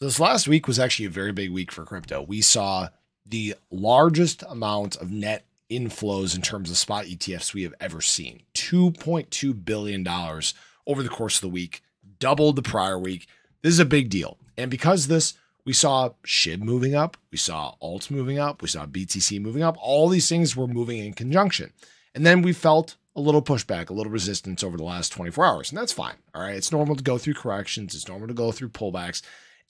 So this last week was actually a very big week for crypto. We saw the largest amount of net inflows in terms of spot ETFs we have ever seen. $2.2 billion over the course of the week, doubled the prior week. This is a big deal. And because of this, we saw SHIB moving up, we saw alts moving up, we saw BTC moving up. All these things were moving in conjunction. And then we felt a little pushback, a little resistance over the last 24 hours. And that's fine. All right. It's normal to go through corrections. It's normal to go through pullbacks.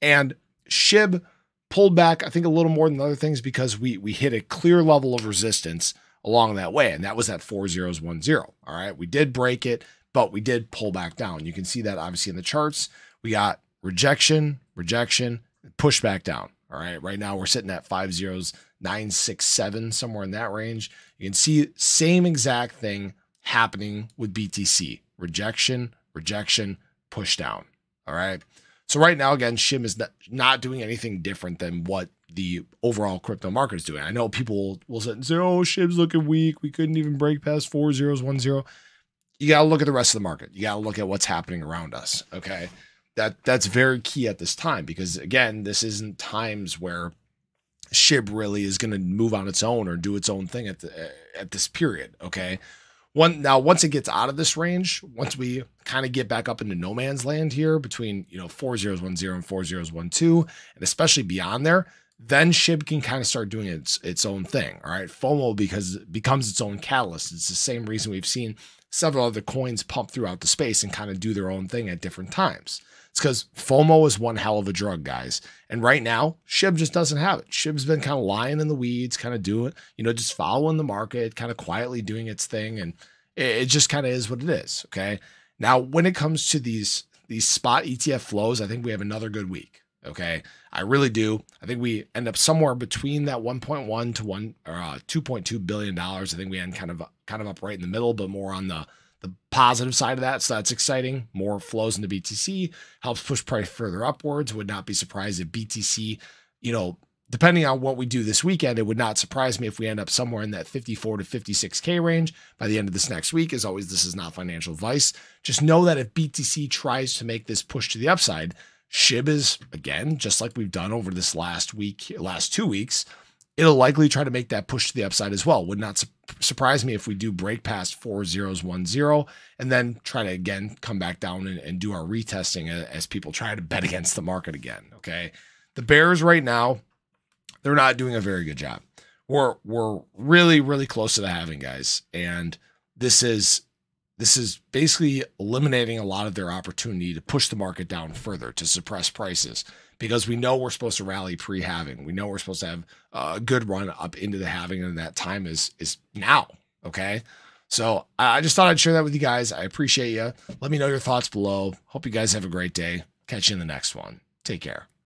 And SHIB pulled back, I think, a little more than other things because we hit a clear level of resistance along that way. And that was at 4010. All right. We did break it, but we did pull back down. You can see that obviously in the charts. We got rejection, rejection, push back down. All right. Right now we're sitting at 50967, somewhere in that range. You can see same exact thing happening with BTC. Rejection, rejection, push down. All right. So right now, again, SHIB is not doing anything different than what the overall crypto market is doing. I know people will sit and say, oh, SHIB's looking weak. We couldn't even break past 4010. You got to look at the rest of the market. You got to look at what's happening around us. Okay. That's very key at this time, because again, this isn't times where SHIB really is going to move on its own or do its own thing at this period. Okay. Once it gets out of this range, once we kind of get back up into no man's land here between, 4010 and 4012, and especially beyond there, then SHIB can kind of start doing its own thing. All right. FOMO becomes its own catalyst. It's the same reason we've seen several other coins pump throughout the space and kind of do their own thing at different times. It's because FOMO is one hell of a drug, guys. And right now, SHIB just doesn't have it. SHIB's been kind of lying in the weeds, kind of doing, just following the market, kind of quietly doing its thing. And it just kind of is what it is. Okay. Now, when it comes to these spot ETF flows, I think we have another good week. Okay. I really do. I think we end up somewhere between that 1.1 to one or $2.2 billion. I think we end kind of up right in the middle, but more on the positive side of that. So that's exciting. More flows into BTC helps push price further upwards. Would not be surprised if BTC, depending on what we do this weekend, it would not surprise me if we end up somewhere in that 54 to 56K range by the end of this next week. As always, this is not financial advice. Just know that if BTC tries to make this push to the upside, SHIB is, again, just like we've done over this last 2 weeks, it'll likely try to make that push to the upside as well. Would not surprise me if we do break past 4010 and then try to again come back down and do our retesting as people try to bet against the market again. Okay. The bears right now, they're not doing a very good job. We're really, really close to the halving, guys. And this is basically eliminating a lot of their opportunity to push the market down further, to suppress prices, because we know we're supposed to rally pre-halving. We know we're supposed to have a good run up into the halving, and that time is now, okay? So I just thought I'd share that with you guys. I appreciate you. Let me know your thoughts below. Hope you guys have a great day. Catch you in the next one. Take care.